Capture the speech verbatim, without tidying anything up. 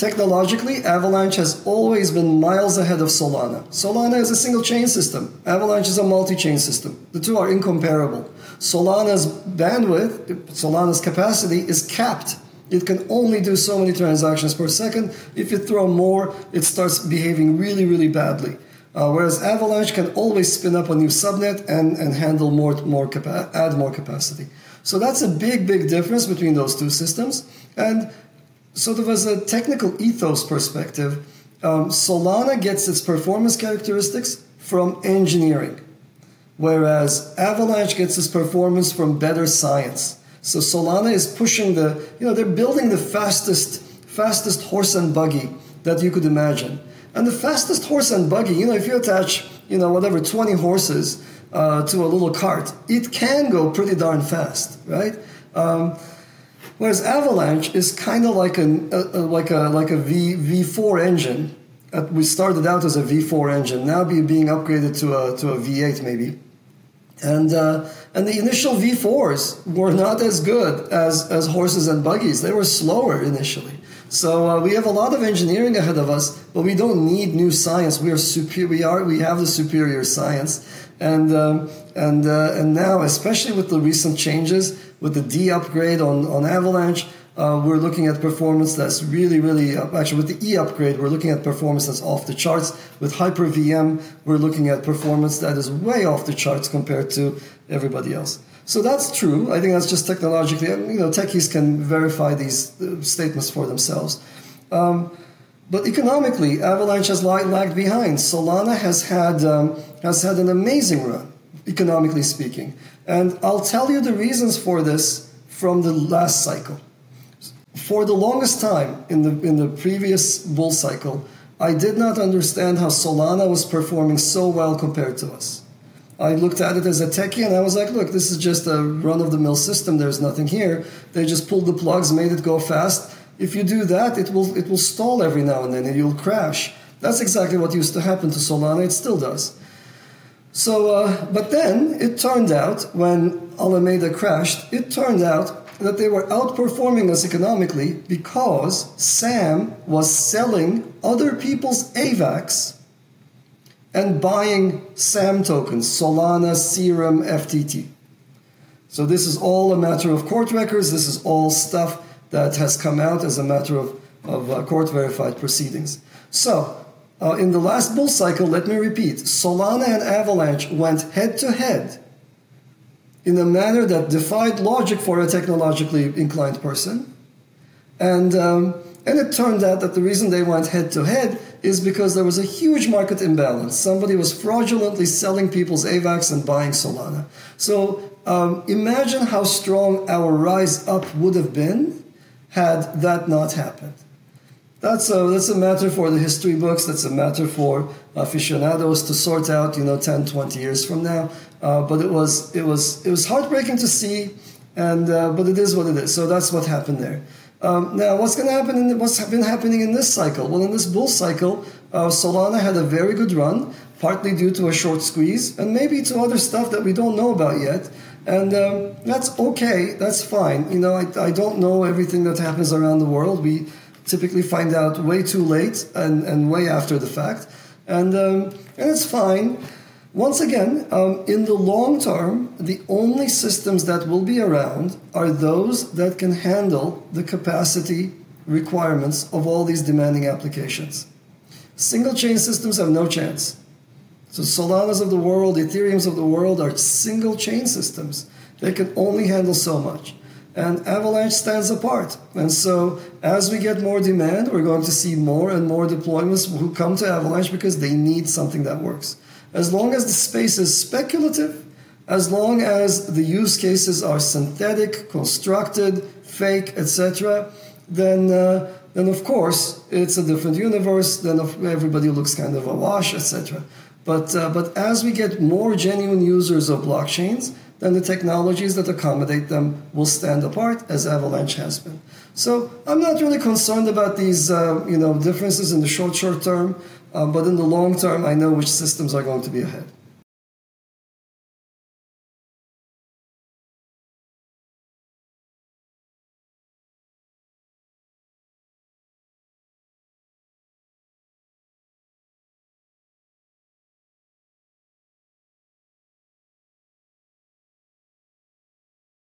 Technologically, Avalanche has always been miles ahead of Solana. Solana is a single chain system. Avalanche is a multi-chain system. The two are incomparable. Solana's bandwidth, Solana's capacity is capped. It can only do so many transactions per second. If you throw more, it starts behaving really, really badly. Uh, whereas Avalanche can always spin up a new subnet and, and handle more, more capa add more capacity. So that's a big, big difference between those two systems. And sort of as a technical ethos perspective, um, Solana gets its performance characteristics from engineering, whereas Avalanche gets its performance from better science. So Solana is pushing the, you know, they're building the fastest, fastest horse and buggy that you could imagine. And the fastest horse and buggy, you know, if you attach, you know, whatever, twenty horses uh, to a little cart, it can go pretty darn fast, right? Um, whereas Avalanche is kind of like an, uh, uh, like a, like a V, V4 engine. Uh, we started out as a V four engine, now be, being upgraded to a, to a V eight maybe. And, uh, and the initial V fours were not as good as, as horses and buggies. They were slower initially. So uh, we have a lot of engineering ahead of us, but we don't need new science. We are super, we are, we have the superior science. And, um, and, uh, and now, especially with the recent changes, with the D upgrade on, on Avalanche, uh, we're looking at performance that's really, really, uh, actually with the E upgrade, we're looking at performance that's off the charts. With Hyper V M, we're looking at performance that is way off the charts compared to everybody else. So that's true. I think that's just technologically, and, you know, techies can verify these uh, statements for themselves. Um, but economically, Avalanche has lag lagged behind. Solana has had, um, has had an amazing run, economically speaking. And I'll tell you the reasons for this from the last cycle. For the longest time in the, in the previous bull cycle, I did not understand how Solana was performing so well compared to us. I looked at it as a techie and I was like, look, this is just a run-of-the-mill system. There's nothing here. They just pulled the plugs, made it go fast. If you do that, it will, it will stall every now and then and you'll crash. That's exactly what used to happen to Solana. It still does. So, uh, but then it turned out when Alameda crashed, it turned out that they were outperforming us economically because Sam was selling other people's AVAX and buying Sam tokens, Solana, Serum, F T T. So this is all a matter of court records. This is all stuff that has come out as a matter of, of uh, court-verified proceedings. So uh, in the last bull cycle, let me repeat, Solana and Avalanche went head-to-head in a manner that defied logic for a technologically inclined person. And, um, and it turned out that the reason they went head-to-head is because there was a huge market imbalance. Somebody was fraudulently selling people's AVAX and buying Solana. So um, imagine how strong our rise up would have been had that not happened. That's a, that's a matter for the history books. That's a matter for aficionados to sort out, you know, ten, twenty years from now. Uh, but it was, it, was, it was heartbreaking to see, and, uh, but it is what it is. So that's what happened there. Um, now, what's going to happen? In the, what's been happening in this cycle? Well, in this bull cycle, uh, Solana had a very good run, partly due to a short squeeze, and maybe to other stuff that we don't know about yet. And um, that's okay. That's fine. You know, I, I don't know everything that happens around the world. We typically find out way too late and, and way after the fact. And, um, and it's fine. Once again, um, in the long term, the only systems that will be around are those that can handle the capacity requirements of all these demanding applications. Single chain systems have no chance. So Solanas of the world, Ethereums of the world are single chain systems. They can only handle so much. And Avalanche stands apart. And so as we get more demand, we're going to see more and more deployments who come to Avalanche because they need something that works. As long as the space is speculative, as long as the use cases are synthetic, constructed, fake, et cetera, then, uh, then of course it's a different universe. Then everybody looks kind of awash, et cetera. But uh, but as we get more genuine users of blockchains, then the technologies that accommodate them will stand apart, as Avalanche has been. So I'm not really concerned about these uh, you know differences in the short short term. Um, but in the long term, I know which systems are going to be ahead.